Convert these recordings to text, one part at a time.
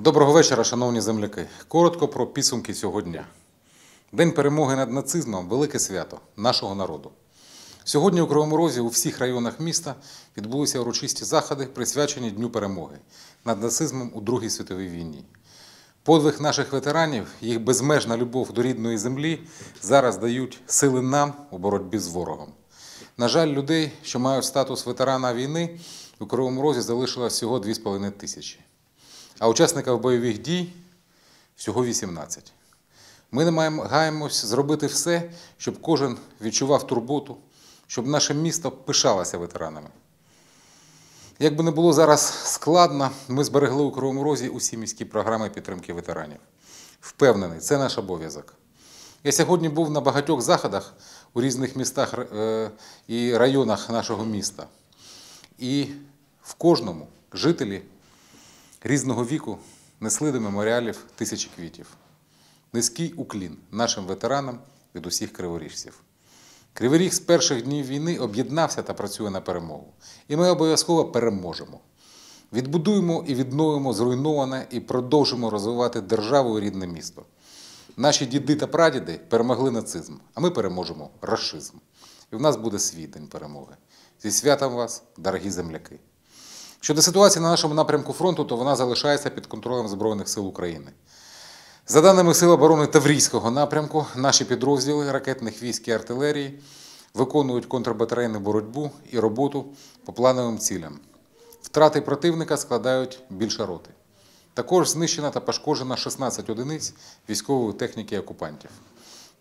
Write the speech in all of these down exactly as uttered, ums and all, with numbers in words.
Доброго вечора, шановні земляки. Коротко про підсумки цього дня. День перемоги над нацизмом – велике свято нашого народу. Сьогодні у Кривому Розі у всіх районах міста відбулися урочисті заходи, присвячені Дню перемоги над нацизмом у Другій світовій війні. Подвиг наших ветеранів, їх безмежна любов до рідної землі зараз дають сили нам у боротьбі з ворогом. На жаль, людей, що мають статус ветерана війни, у Кривому Розі залишилось всього дві з половиною тисячі. А учасників бойових дій – всього вісімнадцять. Ми намагаємось зробити все, щоб кожен відчував турботу, щоб наше місто пишалося ветеранами. Як би не було зараз складно, ми зберегли у Кривому Розі усі міські програми підтримки ветеранів. Впевнений, це наш обов'язок. Я сьогодні був на багатьох заходах у різних містах і районах нашого міста. І в кожному жителі різного віку несли до меморіалів тисячі квітів. Низький уклін нашим ветеранам від усіх криворіжців. Кривий Ріг з перших днів війни об'єднався та працює на перемогу. І ми обов'язково переможемо. Відбудуємо і відновимо зруйноване і продовжимо розвивати державу і рідне місто. Наші діди та прадіди перемогли нацизм, а ми переможемо рашизм. І в нас буде свій день перемоги. Зі святом вас, дорогі земляки! Щодо ситуації на нашому напрямку фронту, то вона залишається під контролем Збройних сил України. За даними Сил оборони Таврійського напрямку, наші підрозділи ракетних військ і артилерії виконують контрбатарейну боротьбу і роботу по плановим цілям. Втрати противника складають більше роти. Також знищена та пошкоджена шістнадцять одиниць військової техніки окупантів.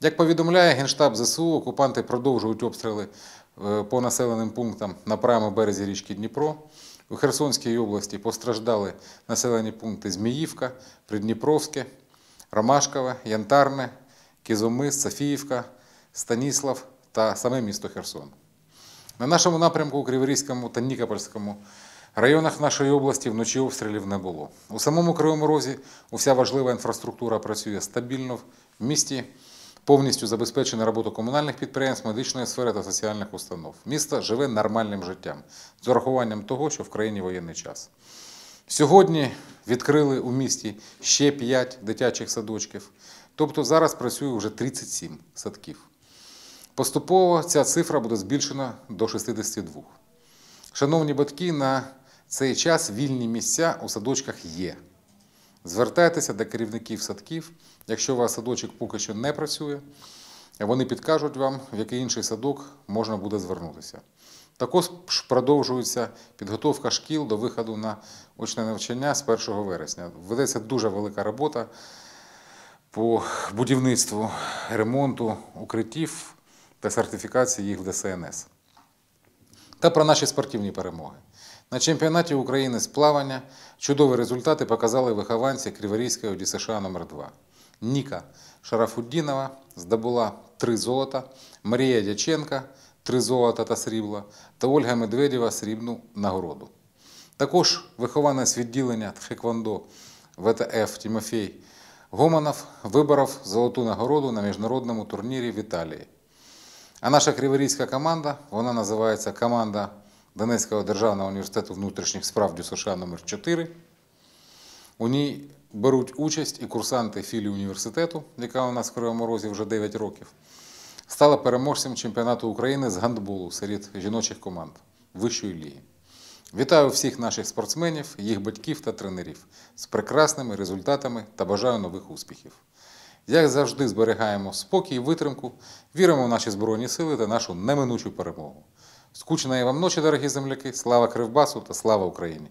Як повідомляє Генштаб ЗСУ, окупанти продовжують обстріли по населеним пунктам на правому березі річки Дніпро. У Херсонській області постраждали населені пункти Zmiyivka, Придніпровське, Ромашкове, Yantarne, Кізумис, Софіївка, Станіслав та саме місто Херсон. На нашому напрямку у Криворізькому та Нікопольському районах нашої області вночі обстрілів не було. У самому Кривому Розі уся важлива інфраструктура працює стабільно в місті, повністю забезпечена робота комунальних підприємств, медичної сфери та соціальних установ. Місто живе нормальним життям, з урахуванням того, що в країні воєнний час. Сьогодні відкрили у місті ще п'ять дитячих садочків, тобто зараз працює вже тридцять сім садків. Поступово ця цифра буде збільшена до шістдесяти двох. Шановні батьки, на цей час вільні місця у садочках є. Звертайтеся до керівників садків, якщо у вас садочок поки що не працює, вони підкажуть вам, в який інший садок можна буде звернутися. Також продовжується підготовка шкіл до виходу на очне навчання з першого вересня. Ведеться дуже велика робота по будівництву, ремонту укриттів та сертифікації їх в Д С Н С. Та про наші спортивні перемоги. На чемпіонаті України з плавання чудові результати показали вихованці Криворізької О Д С Ш номер два. Ніка Шарафуддінова здобула три золота, Марія Дяченко – три золота та срібла, та Ольга Медведєва – срібну нагороду. Також вихованець відділення тхеквондо В Т Ф Тімофій Гоманов виборов золоту нагороду на міжнародному турнірі в Італії. А наша криворізька команда, вона називається команда Донецького державного університету внутрішніх справ Д С Ш номер чотири. У ній беруть участь і курсанти філії університету, яка у нас в Кривому Розі вже дев'ять років, стала переможцем чемпіонату України з гандболу серед жіночих команд вищої ліги. Вітаю всіх наших спортсменів, їх батьків та тренерів з прекрасними результатами та бажаю нових успіхів. Як завжди, зберігаємо спокій і витримку, віримо в наші Збройні сили та нашу неминучу перемогу. Скучної вам ночі, дорогі земляки, слава Кривбасу та слава Україні!